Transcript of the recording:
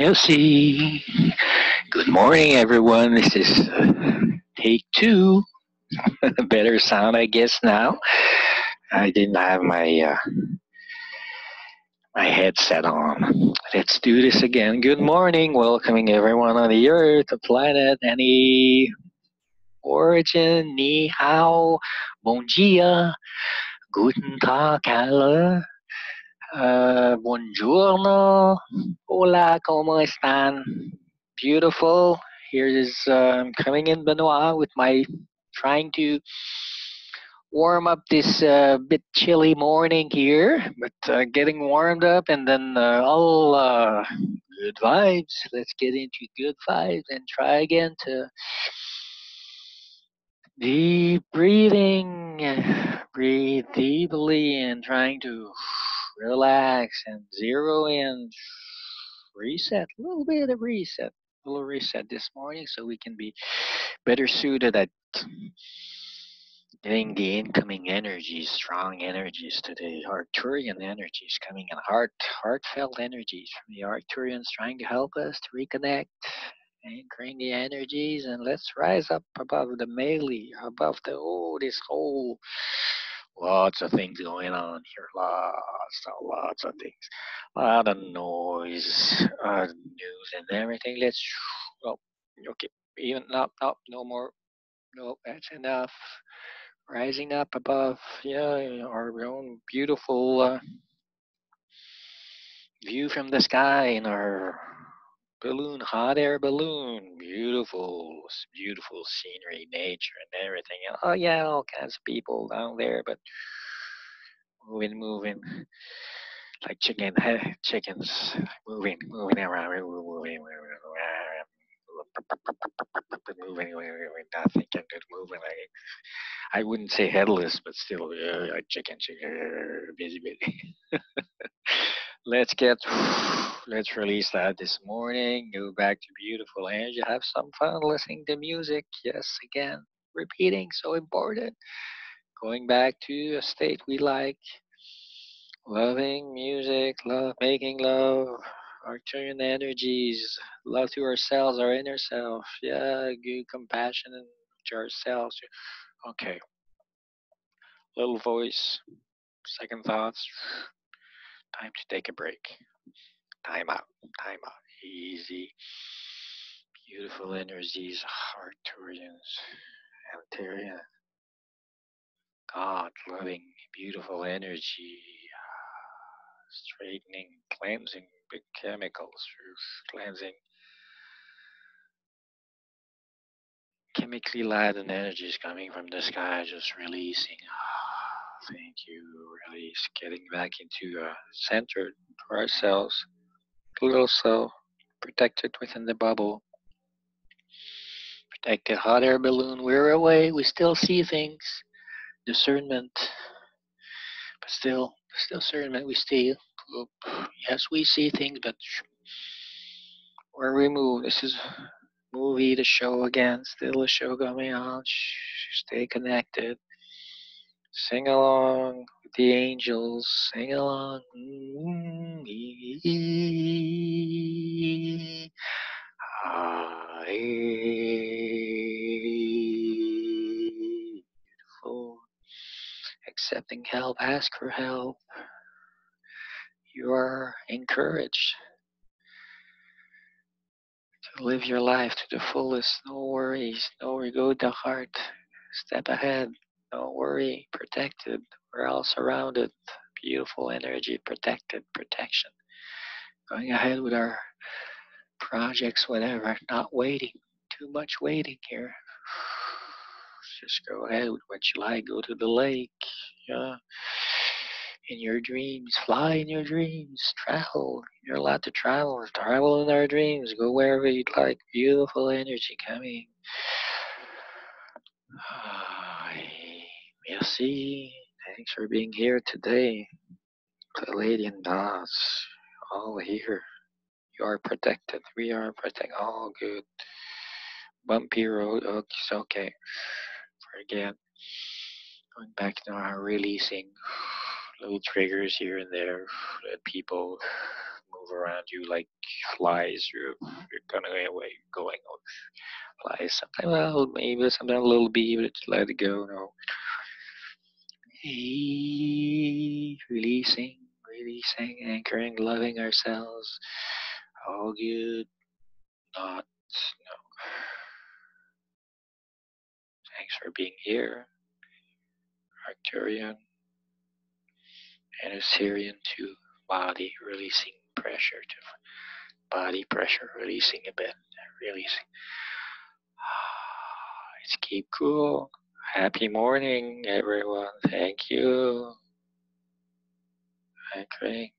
Merci. Good morning, everyone. This is take two. Better sound, I guess, now. I didn't have my my headset on. Let's do this again. Good morning. Welcoming everyone on the Earth, the planet, any origin, ni hao, bon dia, guten tag, alle. Buongiorno, hola, como están? Beautiful. Here is coming in Benoît with my trying to warm up this bit chilly morning here, but getting warmed up, and then all good vibes. Let's get into good vibes and try again to deep breathing. Breathe deeply and trying to relax and zero in, reset, a little bit of reset, a little reset this morning so we can be better suited at getting the incoming energies, strong energies today, Arcturian energies coming in, heartfelt energies from the Arcturians trying to help us to reconnect, anchoring the energies, and let's rise up above the melee, above the, oh, this whole, lots of things going on here, lots of things, a lot of noise, news and everything. Let's, well, okay, even up, no more, no, that's enough. Rising up above, yeah, our own beautiful view from the sky in our balloon, hot air balloon, beautiful, beautiful scenery, nature, and everything. And, oh yeah, all kinds of people down there, but moving, like chickens, moving around, moving, nothing can do, moving like, I wouldn't say headless, but still, like chicken, busy. Let's release that this morning. Go back to beautiful energy. Have some fun listening to music. Yes, again, repeating, so important. Going back to a state we like. Loving music, love, making love, Arcturian energies, love to ourselves, our inner self. Yeah, good compassion to ourselves. Okay. Little voice, second thoughts. Time to take a break. Time out. Easy. Beautiful energies, Arcturians, Alterian, God loving, beautiful energy, straightening, cleansing, big chemicals, cleansing, chemically laden energies coming from the sky, just releasing. Thank you. Release. Getting back into center for ourselves. Little self. Protected within the bubble. Protected hot air balloon. We're away. We still see things. Discernment. But still discernment. We still. Yes, we see things, but where we move. This is movie, the show again. Still a show going on. Stay connected. Sing along with the angels, sing along. Beautiful. Accepting help, ask for help. You are encouraged to live your life to the fullest. No worries, no regard to the heart. Step ahead. Don't worry, protected. We're all surrounded. Beautiful energy, protected, protection. Going ahead with our projects, whatever. Not waiting. Too much waiting here. Just go ahead with what you like. Go to the lake. Yeah. In your dreams. Fly in your dreams. Travel. You're allowed to travel. Travel in our dreams. Go wherever you'd like. Beautiful energy coming. Merci. Thanks for being here today. The lady and dogs, all here. You are protected. We are protected. All good. Bumpy road. Okay. Forget. Going back to our releasing little triggers here and there. Let people move around you like flies. You're kind of going with flies. Sometimes, well, maybe sometimes a little bit, but just let it go. No. Releasing, anchoring, loving ourselves. All good. Not, no. Thanks for being here, Arcturian and Assyrian, to body releasing pressure, to body pressure releasing a bit, releasing. Let's keep cool. Happy morning, everyone. Thank you. Anchoring.